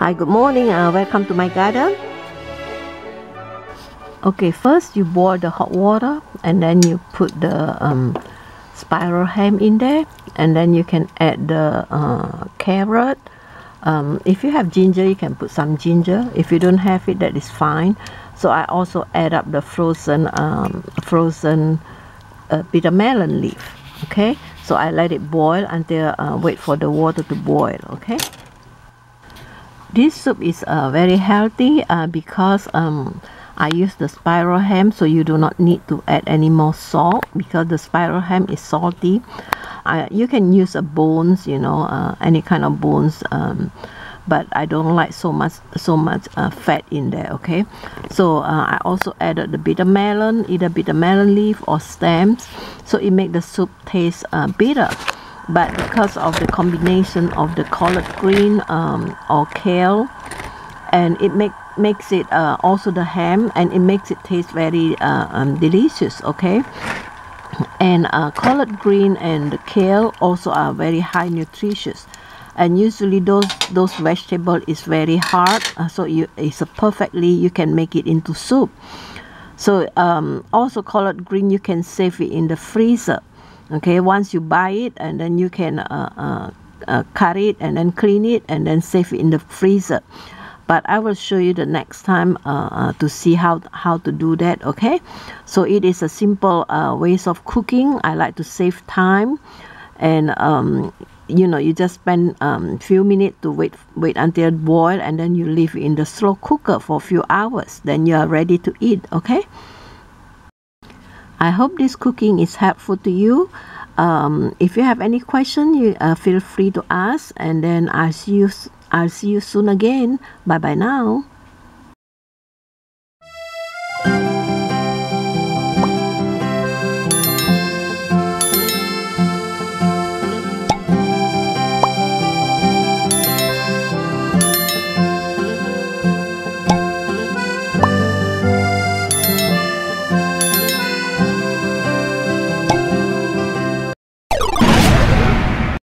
Hi, good morning. Welcome to my garden. Okay, first you boil the hot water and then you put the spiral ham in there, and then you can add the carrot. If you have ginger, you can put some ginger. If you don't have it, that is fine. So I also add up the frozen bitter melon leaf. Okay, so I let it boil until wait for the water to boil. Okay, this soup is very healthy because I use the spiral ham, so you do not need to add any more salt because the spiral ham is salty. You can use a bones, you know, any kind of bones, but I don't like so much fat in there. Okay, so I also added the bitter melon, either bitter melon leaf or stems, so it makes the soup taste bitter. But because of the combination of the collard green or kale, and it makes it also the ham, and it makes it taste very delicious. Okay, and collard green and the kale also are very high nutritious, and usually those vegetable is very hard, so you can make it into soup. So also collard green, you can save it in the freezer. Okay, once you buy it, and then you can cut it and then clean it and then save it in the freezer. But I will show you the next time to see how to do that. Okay, so it is a simple ways of cooking. I like to save time, and you know, you just spend few minutes to wait until it boil, and then you leave it in the slow cooker for a few hours. Then you are ready to eat. Okay, I hope this cooking is helpful to you. If you have any question, you feel free to ask, and then I'll see you soon again. Bye bye now.